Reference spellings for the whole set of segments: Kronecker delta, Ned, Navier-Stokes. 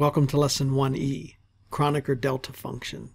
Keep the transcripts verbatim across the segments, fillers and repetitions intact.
Welcome to Lesson one E, Kronecker delta function.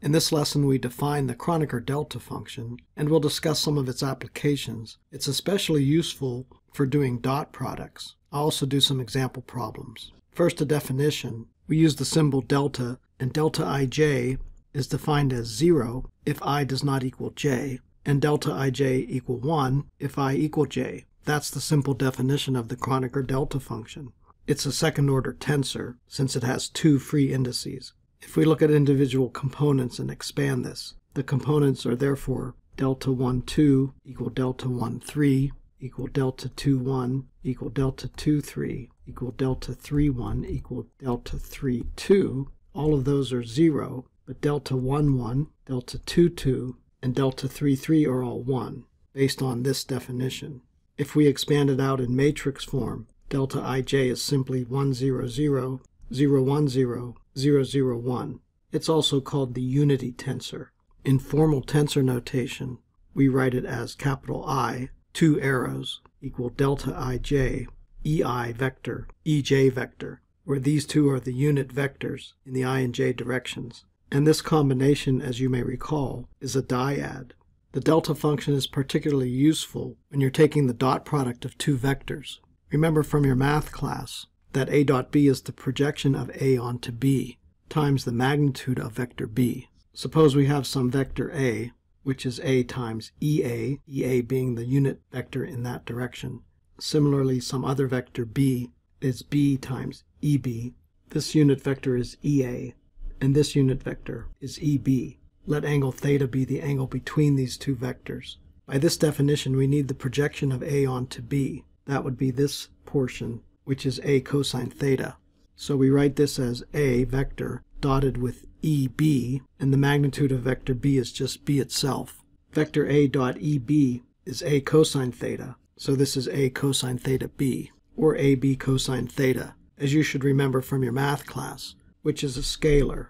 In this lesson we define the Kronecker delta function and we'll discuss some of its applications. It's especially useful for doing dot products. I'll also do some example problems. First, a definition. We use the symbol delta, and delta ij is defined as zero if I does not equal j, and delta ij equal one if I equal j. That's the simple definition of the Kronecker delta function. It's a second-order tensor, since it has two free indices. If we look at individual components and expand this, the components are therefore delta one, two equal delta one, three equal delta two, one equal delta two, three equal delta three, one equal delta three, two. All of those are zero, but delta one, one, delta two, two, and delta three, three are all one, based on this definition. If we expand it out in matrix form, delta ij is simply one, zero, zero, zero, one, zero, zero, zero, one. It's also called the unity tensor. In formal tensor notation, we write it as capital I, two arrows, equal delta ij, ei vector, ej vector, where these two are the unit vectors in the I and j directions. And this combination, as you may recall, is a dyad. The delta function is particularly useful when you're taking the dot product of two vectors. Remember from your math class that A dot B is the projection of A onto B times the magnitude of vector B. Suppose we have some vector A, which is A times E A, E A being the unit vector in that direction. Similarly, some other vector B is B times E B. This unit vector is E A, and this unit vector is E B. Let angle theta be the angle between these two vectors. By this definition, we need the projection of A onto B. That would be this portion, which is A cosine theta. So we write this as A vector dotted with E B, and the magnitude of vector B is just B itself. Vector A dot E B is A cosine theta, so this is A cosine theta B, or A B cosine theta, as you should remember from your math class, which is a scalar.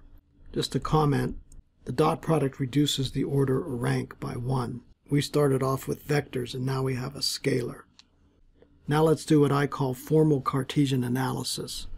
Just a comment, the dot product reduces the order or rank by one. We started off with vectors, and now we have a scalar. Now let's do what I call formal Cartesian analysis.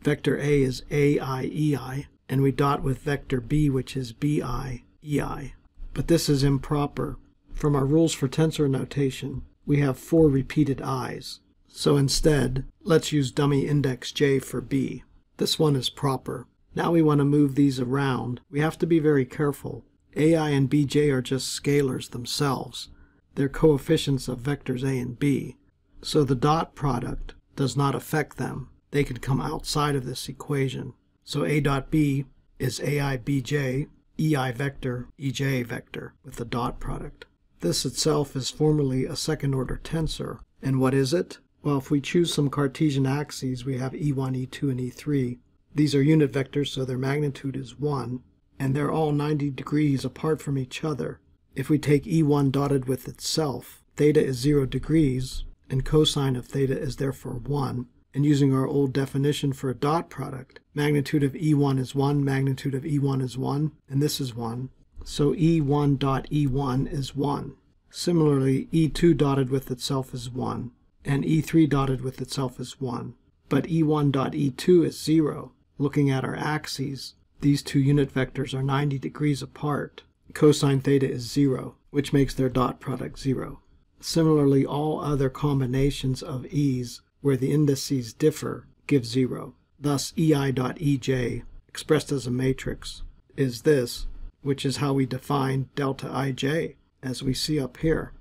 Vector A is A I E I, and we dot with vector B, which is B I E I. But this is improper. From our rules for tensor notation, we have four repeated i's. So instead, let's use dummy index j for B. This one is proper. Now we want to move these around. We have to be very careful. A I and B J are just scalars themselves. They're coefficients of vectors A and B. So the dot product does not affect them. They could come outside of this equation. So A dot B is A I B J, E I vector, E J vector with the dot product. This itself is formally a second order tensor. And what is it? Well, if we choose some Cartesian axes, we have E one, E two, and E three. These are unit vectors, so their magnitude is one, and they're all ninety degrees apart from each other. If we take E one dotted with itself, theta is zero degrees, and cosine of theta is therefore one, and using our old definition for a dot product, magnitude of E one is one, magnitude of E one is one, and this is one, so E one dot E one is one. Similarly, E two dotted with itself is one, and E three dotted with itself is one, but E one dot E two is zero. Looking at our axes, these two unit vectors are ninety degrees apart. Cosine theta is zero, which makes their dot product zero. Similarly, all other combinations of e's where the indices differ give zero. Thus, E I dot E J, expressed as a matrix, is this, which is how we define delta I J, as we see up here.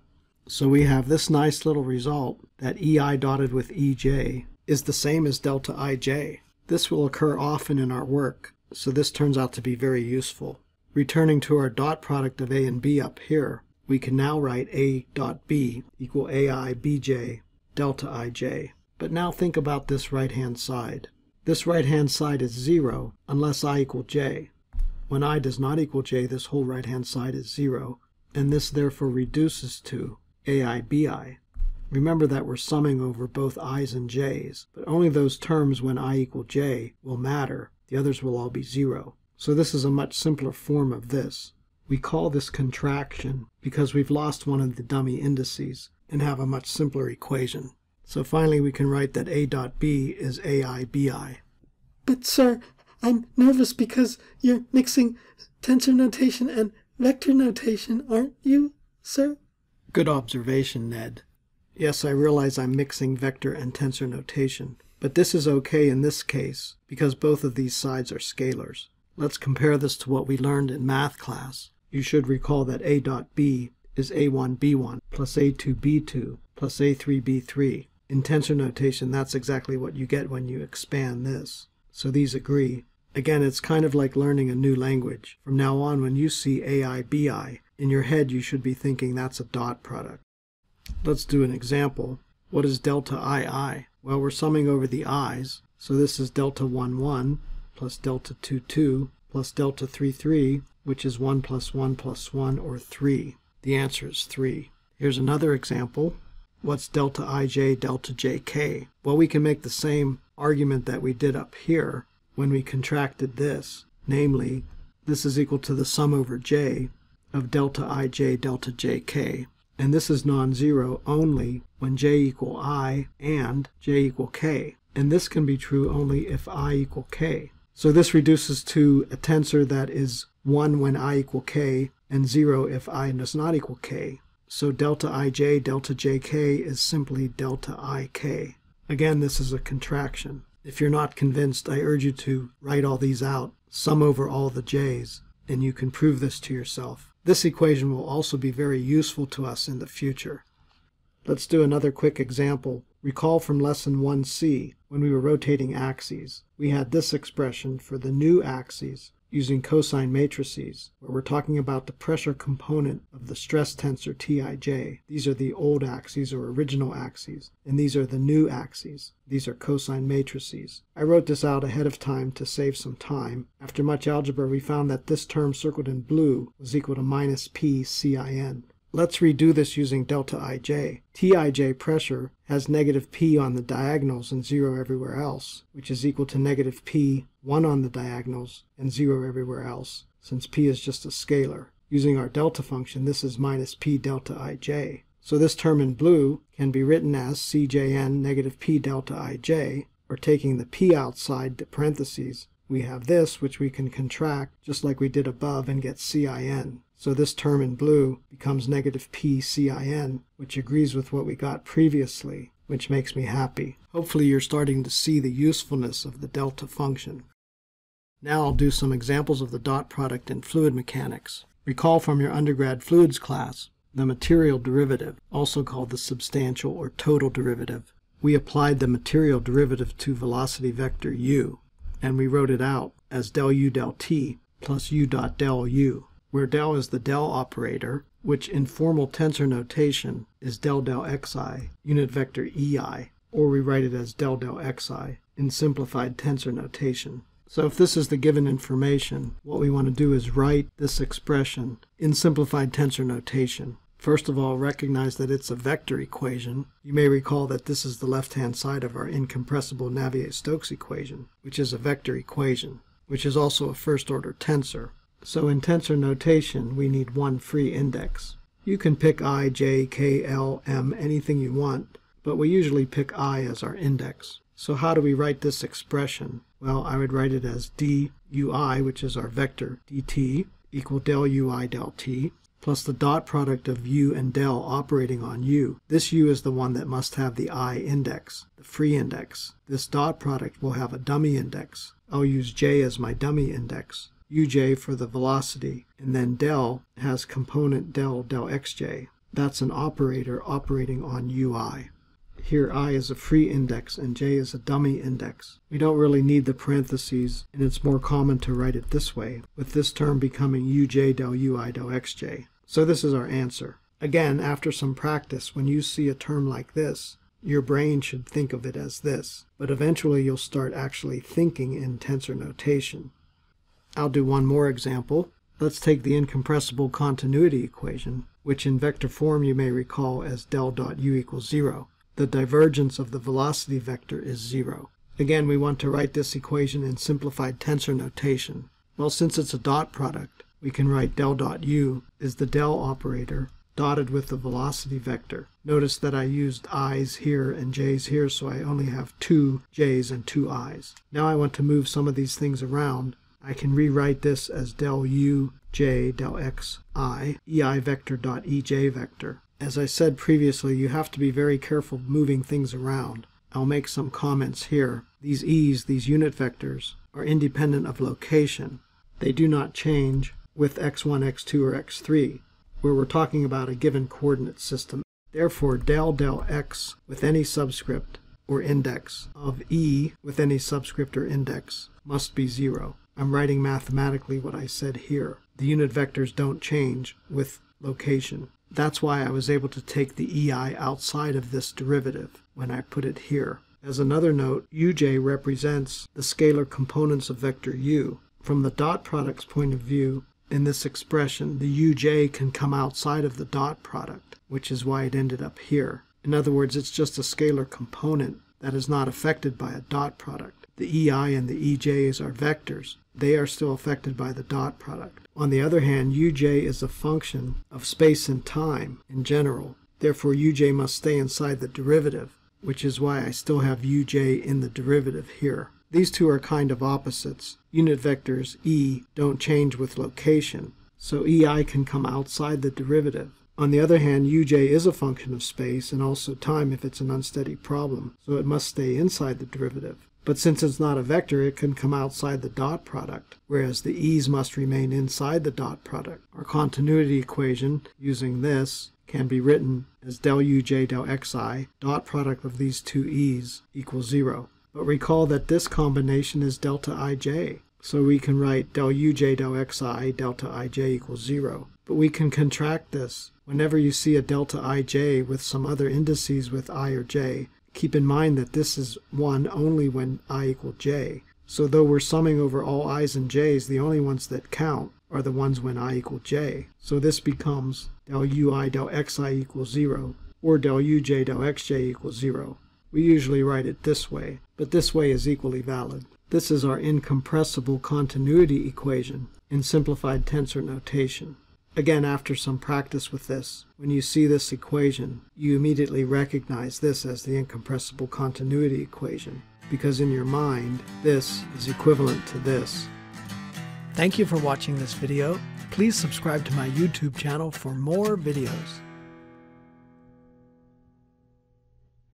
So we have this nice little result that E I dotted with E J is the same as delta I J. This will occur often in our work, so this turns out to be very useful. Returning to our dot product of A and B up here, we can now write A dot B equal A I B J delta I J. But now think about this right-hand side. This right-hand side is zero unless I equal J. When I does not equal J, this whole right-hand side is zero, and this therefore reduces to A I B I. Remember that we're summing over both i's and j's, but only those terms when I equal J will matter. The others will all be zero. So this is a much simpler form of this. We call this contraction because we've lost one of the dummy indices and have a much simpler equation. So finally we can write that A dot B is A I B I. But sir, I'm nervous because you're mixing tensor notation and vector notation, aren't you, sir? Good observation, Ned. Yes, I realize I'm mixing vector and tensor notation, but this is okay in this case because both of these sides are scalars. Let's compare this to what we learned in math class. You should recall that A dot B is A one B one plus A two B two plus A three B three. In tensor notation, that's exactly what you get when you expand this. So these agree. Again, it's kind of like learning a new language. From now on, when you see A I B I, in your head you should be thinking that's a dot product. Let's do an example. What is delta two? Well, we're summing over the i's, so this is delta one one plus delta two two plus delta three three, which is one plus one plus one, or three. The answer is three. Here's another example. What's delta ij, delta jk? Well, we can make the same argument that we did up here when we contracted this. Namely, this is equal to the sum over j of delta ij, delta jk. And this is non-zero only when j equal I and j equal k. And this can be true only if I equal k. So this reduces to a tensor that is one when I equal k and zero if I does not equal k. So delta ij, delta jk is simply delta ik. Again, this is a contraction. If you're not convinced, I urge you to write all these out, sum over all the j's, and you can prove this to yourself. This equation will also be very useful to us in the future. Let's do another quick example. Recall from lesson one C, when we were rotating axes, we had this expression for the new axes using cosine matrices, where we're talking about the pressure component of the stress tensor Tij. These are the old axes, or original axes, and these are the new axes. These are cosine matrices. I wrote this out ahead of time to save some time. After much algebra, we found that this term circled in blue was equal to minus P Cin. Let's redo this using delta Ij. Tij pressure has negative P on the diagonals and zero everywhere else, which is equal to negative P, one on the diagonals, and zero everywhere else, since P is just a scalar. Using our delta function, this is minus P delta Ij. So this term in blue can be written as Cjn negative P delta Ij, or taking the P outside the parentheses, we have this, which we can contract just like we did above and get Cin. So this term in blue becomes negative P Cin, which agrees with what we got previously, which makes me happy. Hopefully you're starting to see the usefulness of the delta function. Now I'll do some examples of the dot product in fluid mechanics. Recall from your undergrad fluids class the material derivative, also called the substantial or total derivative. We applied the material derivative to velocity vector u, and we wrote it out as del u del t plus u dot del u, where del is the del operator, which in formal tensor notation is del del xi, unit vector ei, or we write it as del del xi in simplified tensor notation. So if this is the given information, what we want to do is write this expression in simplified tensor notation. First of all, recognize that it's a vector equation. You may recall that this is the left-hand side of our incompressible Navier-Stokes equation, which is a vector equation, which is also a first-order tensor. So in tensor notation, we need one free index. You can pick I, j, k, l, m, anything you want, but we usually pick I as our index. So how do we write this expression? Well, I would write it as d ui, which is our vector, dt, equal del ui del t, plus the dot product of u and del operating on u. This u is the one that must have the I index, the free index. This dot product will have a dummy index. I'll use j as my dummy index, uj for the velocity, and then del has component del del xj. That's an operator operating on ui. Here I is a free index and j is a dummy index. We don't really need the parentheses, and it's more common to write it this way, with this term becoming uj del ui del xj. So this is our answer. Again, after some practice, when you see a term like this, your brain should think of it as this, but eventually you'll start actually thinking in tensor notation. I'll do one more example. Let's take the incompressible continuity equation, which in vector form you may recall as del dot u equals zero. The divergence of the velocity vector is zero. Again, we want to write this equation in simplified tensor notation. Well, since it's a dot product, we can write del dot u is the del operator dotted with the velocity vector. Notice that I used i's here and j's here, so I only have two j's and two i's. Now I want to move some of these things around. I can rewrite this as del u j del x I, ei vector dot ej vector. As I said previously, you have to be very careful moving things around. I'll make some comments here. These e's, these unit vectors, are independent of location. They do not change with x one, x two, or x three, where we're talking about a given coordinate system. Therefore, del del x with any subscript or index of e with any subscript or index must be zero. I'm writing mathematically what I said here. The unit vectors don't change with location. That's why I was able to take the ei outside of this derivative when I put it here. As another note, uj represents the scalar components of vector u. From the dot product's point of view, in this expression, the uj can come outside of the dot product, which is why it ended up here. In other words, it's just a scalar component that is not affected by a dot product. The ei and the ej's are vectors. They are still affected by the dot product. On the other hand, uj is a function of space and time in general. Therefore, uj must stay inside the derivative, which is why I still have uj in the derivative here. These two are kind of opposites. Unit vectors e don't change with location, so ei can come outside the derivative. On the other hand, uj is a function of space and also time if it's an unsteady problem, so it must stay inside the derivative. But since it's not a vector, it can come outside the dot product, whereas the e's must remain inside the dot product. Our continuity equation, using this, can be written as del uj del xi, dot product of these two e's, equals zero. But recall that this combination is delta ij, so we can write del uj del xi, delta ij equals zero. But we can contract this. Whenever you see a delta ij with some other indices with I or j, keep in mind that this is one only when I equal j. So though we're summing over all i's and j's, the only ones that count are the ones when I equal j. So this becomes del ui del xi equals zero, or del uj del xj equals zero. We usually write it this way, but this way is equally valid. This is our incompressible continuity equation in simplified tensor notation. Again, after some practice with this, when you see this equation, you immediately recognize this as the incompressible continuity equation, because in your mind, this is equivalent to this. Thank you for watching this video. Please subscribe to my YouTube channel for more videos.